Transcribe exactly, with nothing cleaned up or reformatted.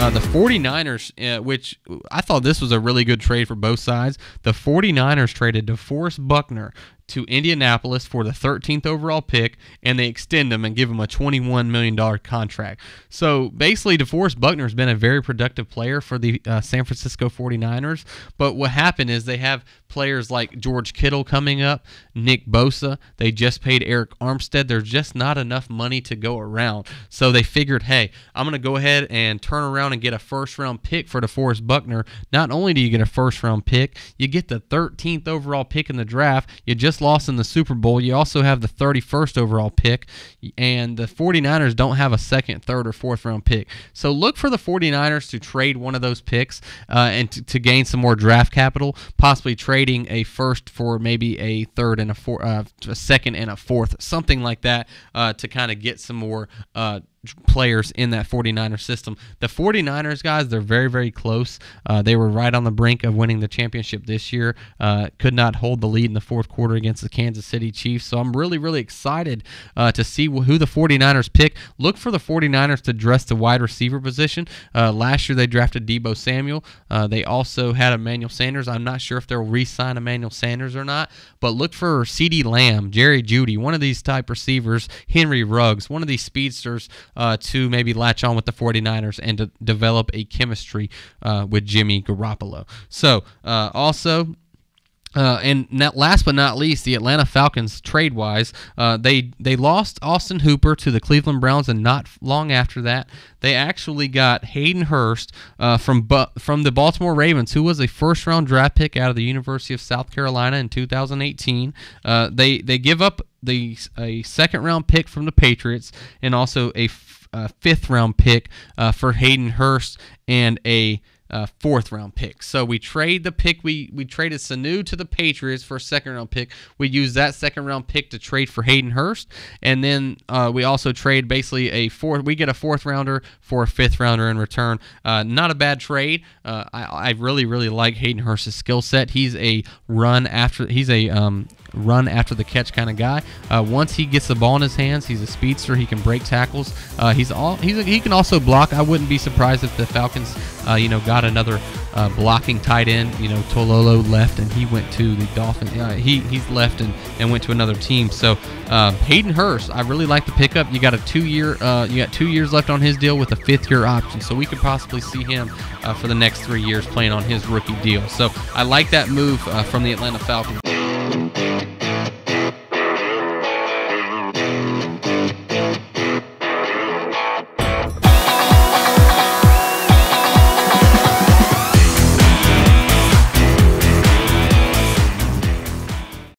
Uh, the 49ers, uh, which I thought this was a really good trade for both sides. The 49ers traded DeForest Buckner to Indianapolis for the thirteenth overall pick, and they extend him and give him a twenty-one million dollars contract. So basically, DeForest Buckner has been a very productive player for the uh, San Francisco 49ers, but what happened is they have players like George Kittle coming up, Nick Bosa. They just paid Eric Armstead. There's just not enough money to go around. So they figured, hey, I'm going to go ahead and turn around and get a first-round pick for DeForest Buckner. Not only do you get a first-round pick, you get the thirteenth overall pick in the draft. You just lost in the Super Bowl. You also have the thirty-first overall pick, and the 49ers don't have a second, third, or fourth round pick. So look for the 49ers to trade one of those picks uh, and to, to gain some more draft capital, possibly trading a first for maybe a third and a, four, uh, a second and a fourth, something like that, uh, to kind of get some more uh, players in that 49er system. The 49ers, guys, they're very, very close. Uh, they were right on the brink of winning the championship this year. Uh, could not hold the lead in the fourth quarter against the Kansas City Chiefs. So I'm really, really excited uh, to see who the 49ers pick. Look for the 49ers to address the wide receiver position. Uh, last year they drafted Debo Samuel. Uh, they also had Emmanuel Sanders. I'm not sure if they'll re-sign Emmanuel Sanders or not, but look for CeeDee Lamb, Jerry Judy, one of these type receivers, Henry Ruggs, one of these speedsters, Uh, to maybe latch on with the 49ers and to develop a chemistry uh, with Jimmy Garoppolo. So uh, also, Uh, and not, last but not least, the Atlanta Falcons, trade-wise, uh, they they lost Austin Hooper to the Cleveland Browns, and not long after that, they actually got Hayden Hurst uh, from from the Baltimore Ravens, who was a first-round draft pick out of the University of South Carolina in two thousand eighteen. Uh, they they give up the a second-round pick from the Patriots and also a f uh, fifth-round pick uh, for Hayden Hurst and a Uh, fourth round pick. So we trade the pick. We we traded Sanu to the Patriots for a second round pick. We use that second round pick to trade for Hayden Hurst, and then uh, we also trade basically a fourth. We get a fourth rounder for a fifth rounder in return. Uh, not a bad trade. Uh, I I really really like Hayden Hurst's skill set. He's a run after. He's a um. run after the catch kind of guy. Uh, once he gets the ball in his hands, he's a speedster. He can break tackles. Uh, he's all he's a, he can also block. I wouldn't be surprised if the Falcons, uh, you know, got another uh, blocking tight end. You know, Tololo left and he went to the Dolphins. Uh, he he's left and, and went to another team. So uh, Hayden Hurst, I really like the pickup. You got a two year, uh, you got two years left on his deal with a fifth year option. So we could possibly see him uh, for the next three years playing on his rookie deal. So I like that move uh, from the Atlanta Falcons.